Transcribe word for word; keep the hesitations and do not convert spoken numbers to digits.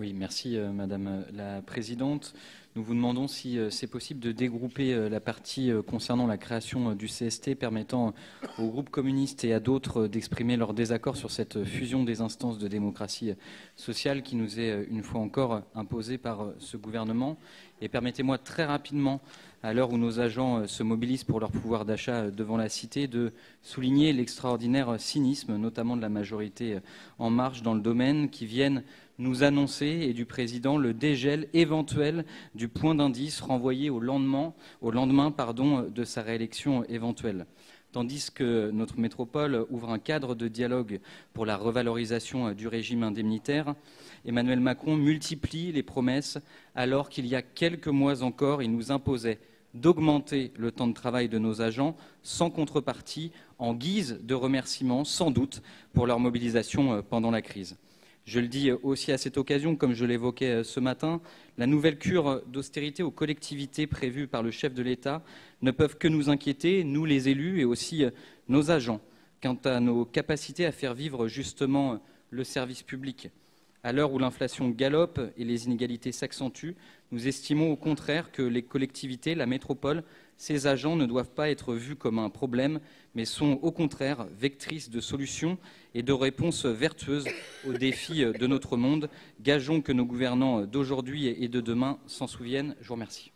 Oui, merci euh, Madame la Présidente. Nous vous demandons si euh, c'est possible de dégrouper euh, la partie euh, concernant la création euh, du C S T permettant euh, aux groupes communistes et à d'autres euh, d'exprimer leur désaccord sur cette euh, fusion des instances de démocratie euh, sociale qui nous est euh, une fois encore imposée par euh, ce gouvernement. Et permettez-moi très rapidement, à l'heure où nos agents euh, se mobilisent pour leur pouvoir d'achat euh, devant la cité, de souligner l'extraordinaire euh, cynisme, notamment de la majorité euh, En Marche dans le domaine, qui viennent nous annoncer, et du président, le dégel éventuel du point d'indice renvoyé au lendemain, au lendemain pardon, de sa réélection éventuelle. Tandis que notre métropole ouvre un cadre de dialogue pour la revalorisation du régime indemnitaire, Emmanuel Macron multiplie les promesses alors qu'il y a quelques mois encore, il nous imposait d'augmenter le temps de travail de nos agents sans contrepartie, en guise de remerciement sans doute pour leur mobilisation pendant la crise. Je le dis aussi à cette occasion, comme je l'évoquais ce matin, la nouvelle cure d'austérité aux collectivités prévue par le chef de l'État ne peuvent que nous inquiéter, nous les élus et aussi nos agents, quant à nos capacités à faire vivre justement le service public. À l'heure où l'inflation galope et les inégalités s'accentuent, nous estimons au contraire que les collectivités, la métropole, ces agents ne doivent pas être vus comme un problème, mais sont au contraire vectrices de solutions et de réponses vertueuses aux défis de notre monde. Gageons que nos gouvernants d'aujourd'hui et de demain s'en souviennent. Je vous remercie.